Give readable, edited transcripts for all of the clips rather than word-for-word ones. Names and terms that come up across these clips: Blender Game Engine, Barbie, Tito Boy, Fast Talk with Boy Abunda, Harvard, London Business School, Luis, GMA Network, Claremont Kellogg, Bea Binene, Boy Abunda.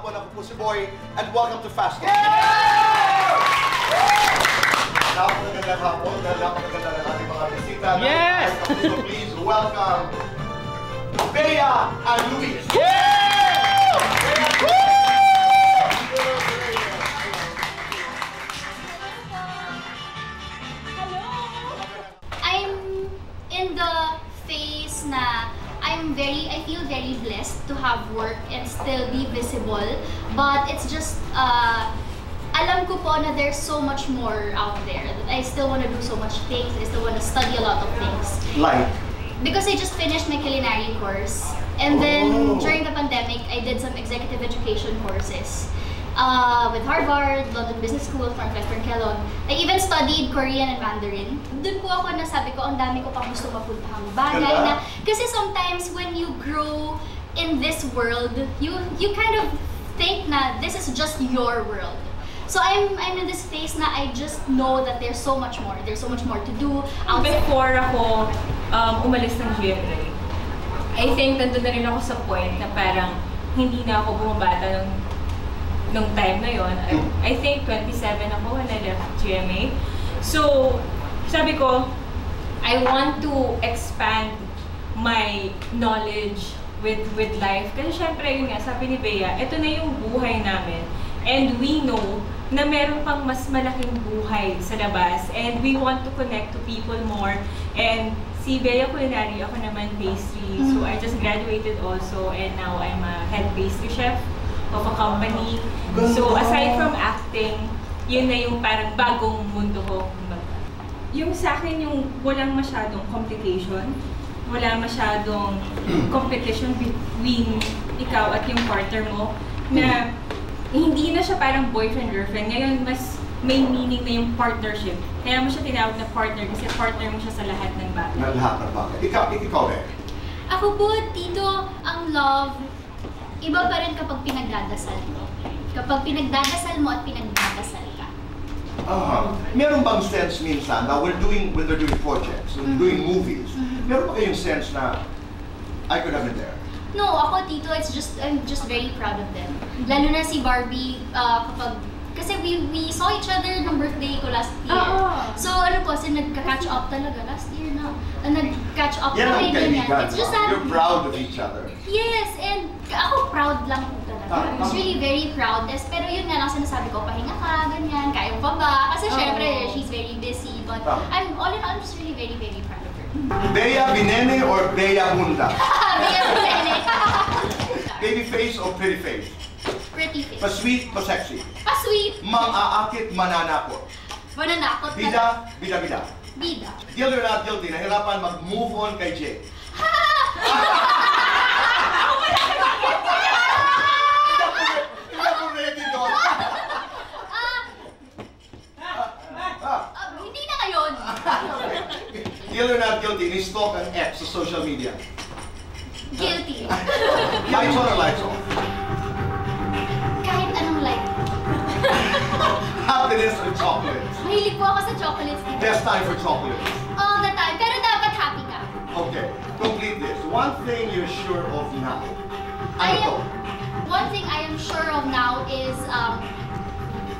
kapwa na po si Boy, and welcome to Fast Talk! Napakaganda ng ating mga bisita. Yes! So please welcome Bea and Luis! I feel very blessed to have work and still be visible, but it's just alam ko po na there's so much more out there. I still want to do so much things. I still want to study a lot of things. Like? Because I just finished my culinary course, and then during the pandemic, I did some executive education courses with Harvard, London Business School, Claremont Kellogg. I even studied Korean and Mandarin. Doon po ako nasabi ko, ang dami ko pang gusto mapuntahang bagay na. Kasi sometimes when you grow in this world, you kind of think na this is just your world. So I'm in this phase na I just know that there's so much more. There's so much more to do. Before ako umalis ng GMA, I think nandun na rin ako sa point na parang hindi na ako bumabata nung time na yon. I think 27 ako when I left GMA. So, sabi ko, I want to expand my knowledge with life. Kasi syempre, yun nga, sabi ni Bea, ito na yung buhay namin. And we know na meron pang mas malaking buhay sa labas. And we want to connect to people more. And si Bea culinary, ako naman pastry. So I just graduated also and now I'm a head pastry chef of a company. So aside from acting, yun na yung parang bagong mundo ko. Yung sa akin, yung walang masyadong complication, wala masyadong competition between ikaw at yung partner mo, na hindi na siya parang boyfriend-girlfriend. Ngayon, mas may meaning na yung partnership. Kaya mo siya tinawag na partner kasi partner mo siya sa lahat ng bagay. Sa lahat ng bagay. Ikaw eh? Ako po, Tito, ang love, iba pa rin kapag pinagdadasal mo. Kapag pinagdadasal mo at pinagdadasal ka. Meron bang sense minsan, now when they're doing projects, when they're doing movies, meron ba kayong sense na, I could have been there? No, ako Tito, I'm just very proud of them. Lalo na si Barbie, kasi we saw each other nung birthday ko last year. So ano po, kasi nagka-catch up talaga last year na. Nag-catch up kami ganyan. It's just that you're proud of each other. Yes, and ako proud lang po talaga. I was really very proud. Pero yun nga lang sinasabi ko, pahinga ka, ganyan, kaya pa ba? Kasi syempre, she's very busy. But all in all, I'm just really very, very proud of her. Bea Binene or Bea Abunda? Bea Binene. Baby face or pretty face? Pretty face. Pa-sweet, pa-sexy? Pa-sweet. Mang-aakit, mananakot? Mananakot. Bida, bida, bida? Bida. Guilty or not guilty? Nahirapan mag-move on kay Jay? Hindi na ngayon. Guilty or not guilty? Ni-stalk ang ex sa social media? Guilty. Lights on or lights off? Kahit anong light. Happiness or chocolates? Mahilig po ako sa chocolates. Best time for chocolates? All the time. Pero dapat happy ka. Okay. Complete this. One thing you're sure of now. One thing I am sure of now is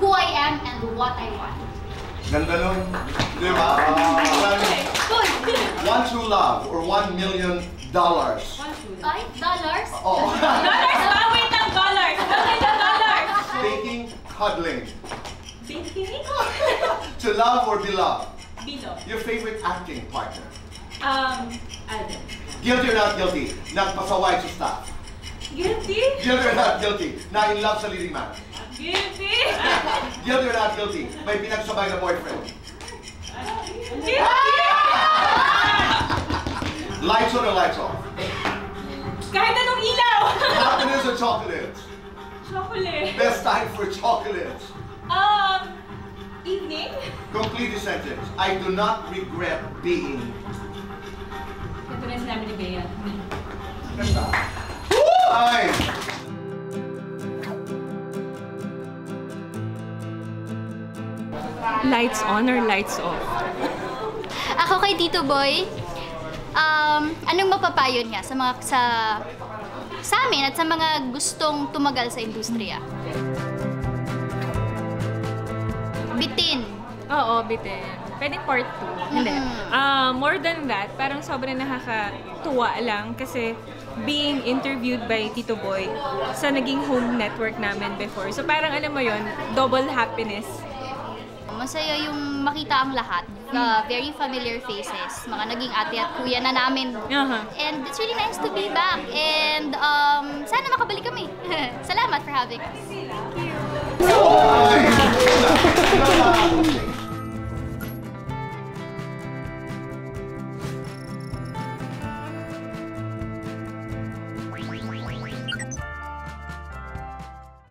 who I am and what I want. Ganda nun. Di ba? One true love or $1 million? $5? Oh. Dollars? Wait lang, dollars! $1 million! Baking, cuddling. Baking? To love or be loved? Be loved. Your favorite acting partner? Adam. Guilty or not guilty? Nagpasaway sa staff? Guilty? Guilty or not guilty? Na in love sa leading man? Guilty? Guilty or not guilty? May pinagsabay na boyfriend? Guilty! Lights on or lights off? Kahit anong ilaw! Happiness or chocolates? Chocolate. Best time for chocolates? Evening. Complete the sentence. I do not regret being. Ito na sinabi ni Bea. Me. Ganda. Woo! Ay! Lights on or lights off? Ako kay Tito Boy. Anong mapapayon niya sa sa amin at sa mga gustong tumagal sa industriya. Bitin. Oo, bitin. Pwedeng part 2. Hindi. More than that, parang sobrang nakakatuwa lang kasi being interviewed by Tito Boy sa naging home network namin before. So parang alam mo yon, double happiness. Masaya yung makita ang lahat. The very familiar faces. Mga naging ate at kuya na namin. And it's really nice to be back. And sana makabalik kami. Salamat for having us. Thank you.